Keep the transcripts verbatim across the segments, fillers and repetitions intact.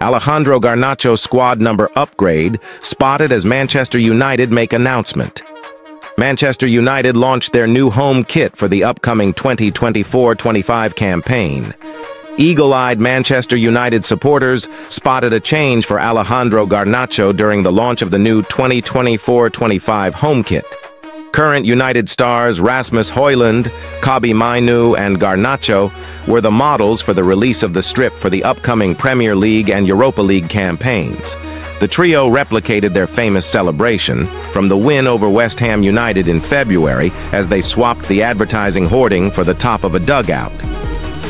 Alejandro Garnacho squad number upgrade, spotted as Manchester United make announcement. Manchester United launched their new home kit for the upcoming twenty twenty-four twenty-five campaign. Eagle-eyed Manchester United supporters spotted a change for Alejandro Garnacho during the launch of the new twenty twenty-four twenty-five home kit. Current United stars Rasmus Højlund, Kobbie Mainoo and Garnacho were the models for the release of the strip for the upcoming Premier League and Europa League campaigns. The trio replicated their famous celebration from the win over West Ham United in February as they swapped the advertising hoarding for the top of a dugout.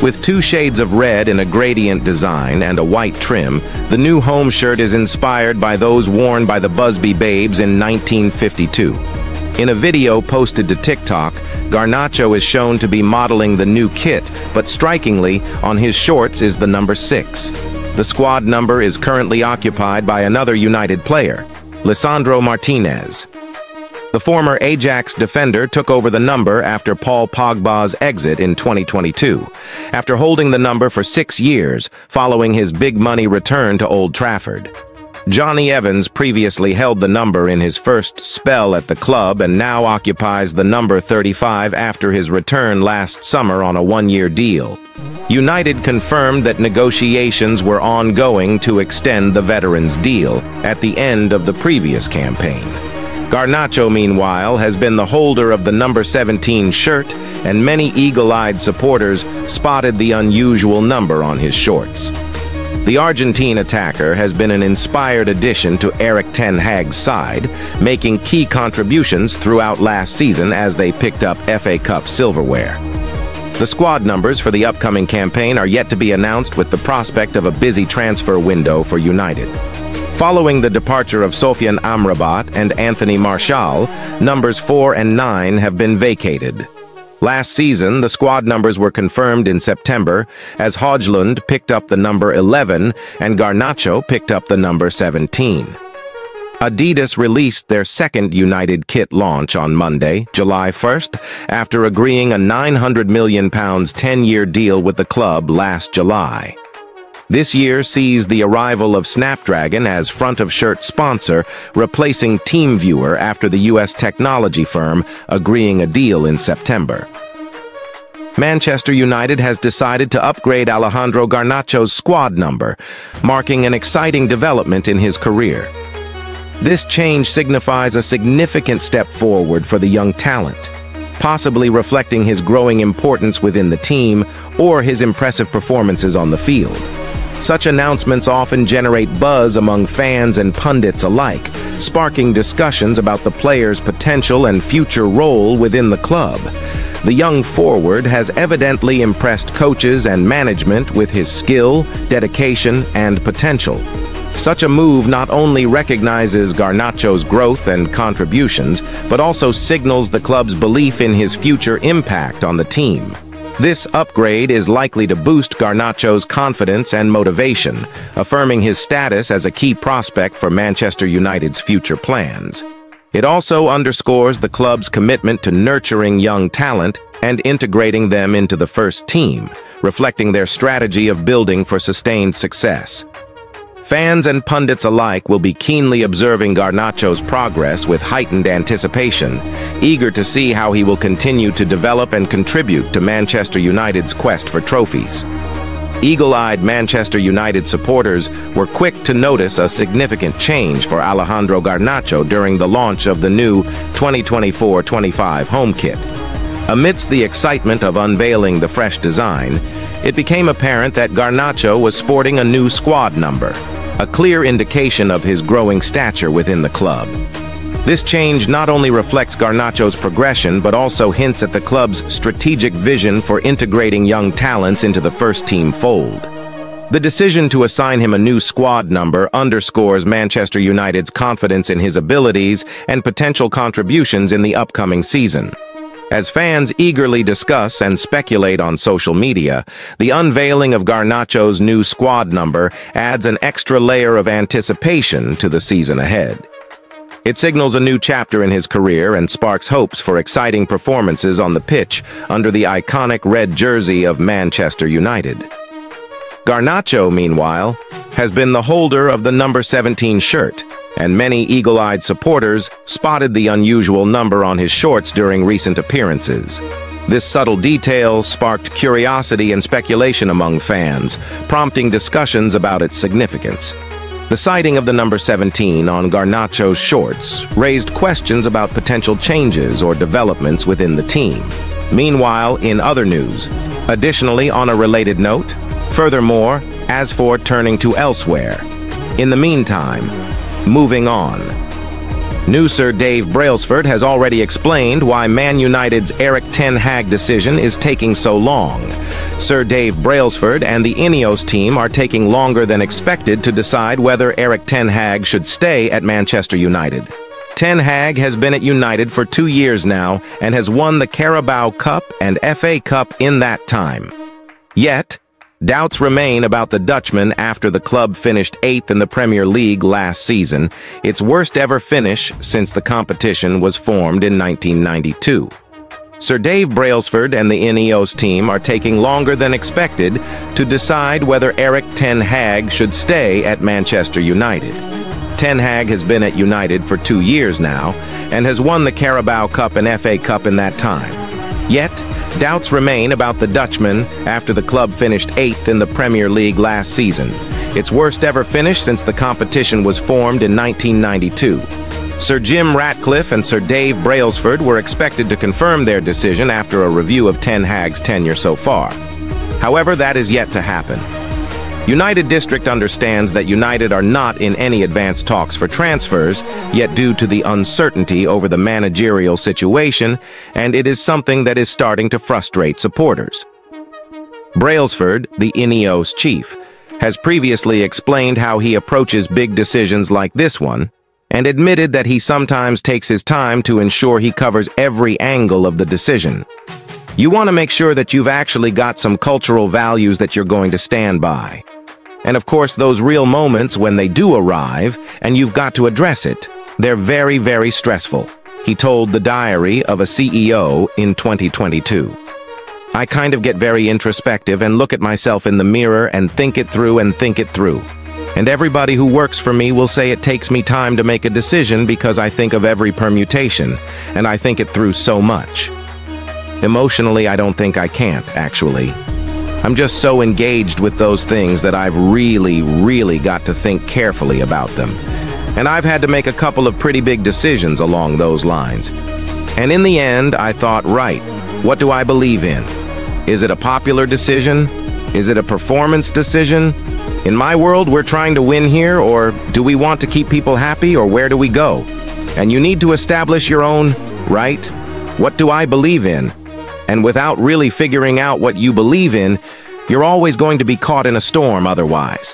With two shades of red in a gradient design and a white trim, the new home shirt is inspired by those worn by the Busby Babes in nineteen fifty-two. In a video posted to TikTok, Garnacho is shown to be modeling the new kit, but strikingly, on his shorts is the number six. The squad number is currently occupied by another United player, Lisandro Martinez. The former Ajax defender took over the number after Paul Pogba's exit in twenty twenty-two, after holding the number for six years following his big-money return to Old Trafford. Johnny Evans previously held the number in his first spell at the club and now occupies the number thirty-five after his return last summer on a one-year deal. United confirmed that negotiations were ongoing to extend the veterans' deal at the end of the previous campaign. Garnacho, meanwhile, has been the holder of the number seventeen shirt, and many eagle-eyed supporters spotted the unusual number on his shorts. The Argentine attacker has been an inspired addition to Erik Ten Hag's side, making key contributions throughout last season as they picked up F A Cup silverware. The squad numbers for the upcoming campaign are yet to be announced, with the prospect of a busy transfer window for United. Following the departure of Sofyan Amrabat and Anthony Martial, numbers four and nine have been vacated. Last season, the squad numbers were confirmed in September, as Højlund picked up the number eleven and Garnacho picked up the number seventeen. Adidas released their second United kit launch on Monday, July first, after agreeing a nine hundred million pound ten-year deal with the club last July. This year sees the arrival of Snapdragon as front-of-shirt sponsor, replacing TeamViewer after the U S technology firm agreeing a deal in September. Manchester United has decided to upgrade Alejandro Garnacho's squad number, marking an exciting development in his career. This change signifies a significant step forward for the young talent, possibly reflecting his growing importance within the team or his impressive performances on the field. Such announcements often generate buzz among fans and pundits alike, sparking discussions about the player's potential and future role within the club. The young forward has evidently impressed coaches and management with his skill, dedication, and potential. Such a move not only recognizes Garnacho's growth and contributions, but also signals the club's belief in his future impact on the team. This upgrade is likely to boost Garnacho's confidence and motivation, affirming his status as a key prospect for Manchester United's future plans. It also underscores the club's commitment to nurturing young talent and integrating them into the first team, reflecting their strategy of building for sustained success. Fans and pundits alike will be keenly observing Garnacho's progress with heightened anticipation, eager to see how he will continue to develop and contribute to Manchester United's quest for trophies. Eagle-eyed Manchester United supporters were quick to notice a significant change for Alejandro Garnacho during the launch of the new twenty twenty-four twenty-five home kit. Amidst the excitement of unveiling the fresh design, it became apparent that Garnacho was sporting a new squad number, a clear indication of his growing stature within the club. This change not only reflects Garnacho's progression but also hints at the club's strategic vision for integrating young talents into the first-team fold. The decision to assign him a new squad number underscores Manchester United's confidence in his abilities and potential contributions in the upcoming season. As fans eagerly discuss and speculate on social media, the unveiling of Garnacho's new squad number adds an extra layer of anticipation to the season ahead. It signals a new chapter in his career and sparks hopes for exciting performances on the pitch under the iconic red jersey of Manchester United. Garnacho, meanwhile, has been the holder of the number seventeen shirt, and many eagle-eyed supporters spotted the unusual number on his shorts during recent appearances. This subtle detail sparked curiosity and speculation among fans, prompting discussions about its significance. The sighting of the number seventeen on Garnacho's shorts raised questions about potential changes or developments within the team. Meanwhile, in other news, additionally on a related note, furthermore, as for turning to elsewhere. In the meantime, moving on. New Sir Dave Brailsford has already explained why Man United's Erik Ten Hag decision is taking so long. Sir Dave Brailsford and the Ineos team are taking longer than expected to decide whether Erik Ten Hag should stay at Manchester United. Ten Hag has been at United for two years now and has won the Carabao Cup and F A Cup in that time. Yet, doubts remain about the Dutchman after the club finished eighth in the Premier League last season, its worst ever finish since the competition was formed in nineteen ninety-two. Sir Dave Brailsford and the Ineos team are taking longer than expected to decide whether Erik Ten Hag should stay at Manchester United. Ten Hag has been at United for two years now and has won the Carabao Cup and F A Cup in that time. Yet, doubts remain about the Dutchman after the club finished eighth in the Premier League last season, its worst ever finish since the competition was formed in nineteen ninety-two. Sir Jim Ratcliffe and Sir Dave Brailsford were expected to confirm their decision after a review of Ten Hag's tenure so far. However, that is yet to happen. United District understands that United are not in any advanced talks for transfers, yet due to the uncertainty over the managerial situation, and it is something that is starting to frustrate supporters. Brailsford, the Ineos chief, has previously explained how he approaches big decisions like this one, and admitted that he sometimes takes his time to ensure he covers every angle of the decision. You want to make sure that you've actually got some cultural values that you're going to stand by. And of course, those real moments when they do arrive, and you've got to address it, they're very, very stressful, he told the Diary of a C E O in twenty twenty-two. I kind of get very introspective and look at myself in the mirror and think it through and think it through. And everybody who works for me will say it takes me time to make a decision because I think of every permutation, and I think it through so much. Emotionally, I don't think I can't, actually. I'm just so engaged with those things that I've really, really got to think carefully about them. And I've had to make a couple of pretty big decisions along those lines. And in the end, I thought, right, what do I believe in? Is it a popular decision? Is it a performance decision? In my world, we're trying to win here, or do we want to keep people happy, or where do we go? And you need to establish your own, right? What do I believe in? And without really figuring out what you believe in, you're always going to be caught in a storm otherwise.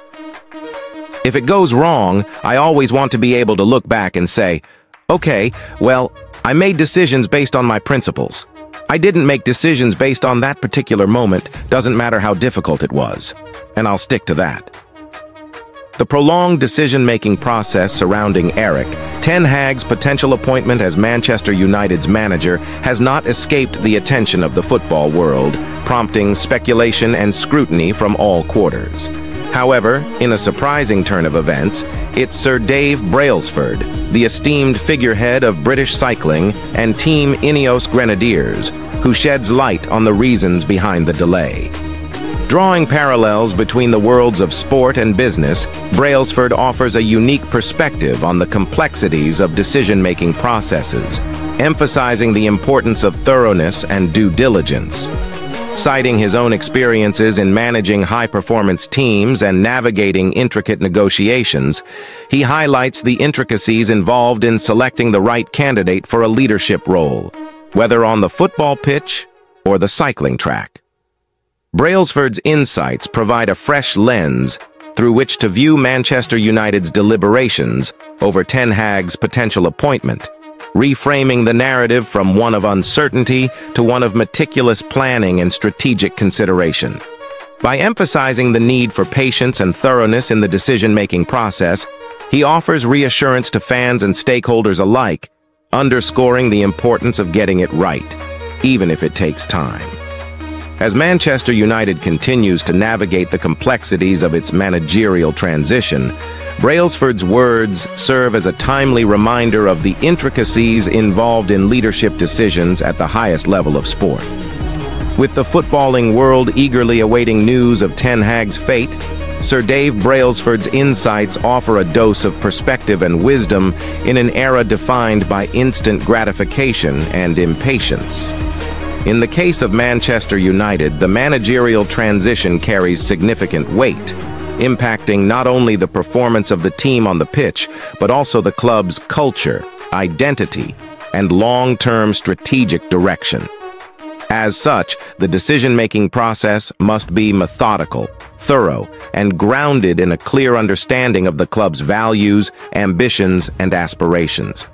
If it goes wrong, I always want to be able to look back and say, okay, well, I made decisions based on my principles. I didn't make decisions based on that particular moment, doesn't matter how difficult it was. And I'll stick to that. The prolonged decision-making process surrounding Erik Ten Hag's potential appointment as Manchester United's manager has not escaped the attention of the football world, prompting speculation and scrutiny from all quarters. However, in a surprising turn of events, it's Sir Dave Brailsford, the esteemed figurehead of British cycling and team Ineos Grenadiers, who sheds light on the reasons behind the delay. Drawing parallels between the worlds of sport and business, Brailsford offers a unique perspective on the complexities of decision-making processes, emphasizing the importance of thoroughness and due diligence. Citing his own experiences in managing high-performance teams and navigating intricate negotiations, he highlights the intricacies involved in selecting the right candidate for a leadership role, whether on the football pitch or the cycling track. Brailsford's insights provide a fresh lens through which to view Manchester United's deliberations over Ten Hag's potential appointment, reframing the narrative from one of uncertainty to one of meticulous planning and strategic consideration. By emphasizing the need for patience and thoroughness in the decision-making process, he offers reassurance to fans and stakeholders alike, underscoring the importance of getting it right, even if it takes time. As Manchester United continues to navigate the complexities of its managerial transition, Brailsford's words serve as a timely reminder of the intricacies involved in leadership decisions at the highest level of sport. With the footballing world eagerly awaiting news of Ten Hag's fate, Sir Dave Brailsford's insights offer a dose of perspective and wisdom in an era defined by instant gratification and impatience. In the case of Manchester United, the managerial transition carries significant weight, impacting not only the performance of the team on the pitch, but also the club's culture, identity, and long-term strategic direction. As such, the decision-making process must be methodical, thorough, and grounded in a clear understanding of the club's values, ambitions, and aspirations.